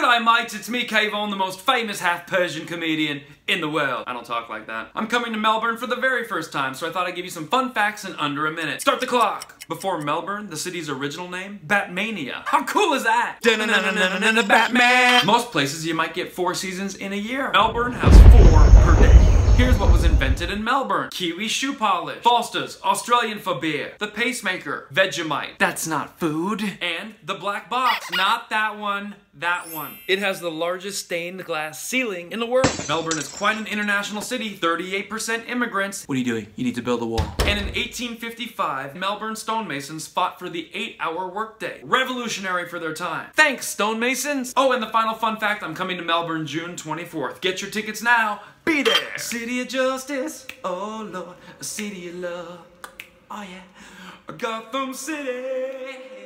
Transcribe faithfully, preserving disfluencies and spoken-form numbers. G'day mates, it's me Kayvon, the most famous half Persian comedian in the world. I don't talk like that. I'm coming to Melbourne for the very first time, so I thought I'd give you some fun facts in under a minute. Start the clock! Before Melbourne, the city's original name, Batmania. How cool is that? Batman! Most places you might get four seasons in a year. Melbourne has four per day. Here's what was invented in Melbourne. Kiwi shoe polish. Foster's, Australian for beer. The pacemaker, Vegemite. That's not food. And the black box. Not that one, that one. It has the largest stained glass ceiling in the world. Melbourne is quite an international city. thirty-eight percent immigrants. What are you doing? You need to build a wall. And in eighteen fifty-five, Melbourne stonemasons fought for the eight hour workday. Revolutionary for their time. Thanks, stonemasons. Oh, and the final fun fact, I'm coming to Melbourne June twenty-fourth. Get your tickets now. Be there! A city of justice, oh lord, a city of love, oh yeah, Gotham City!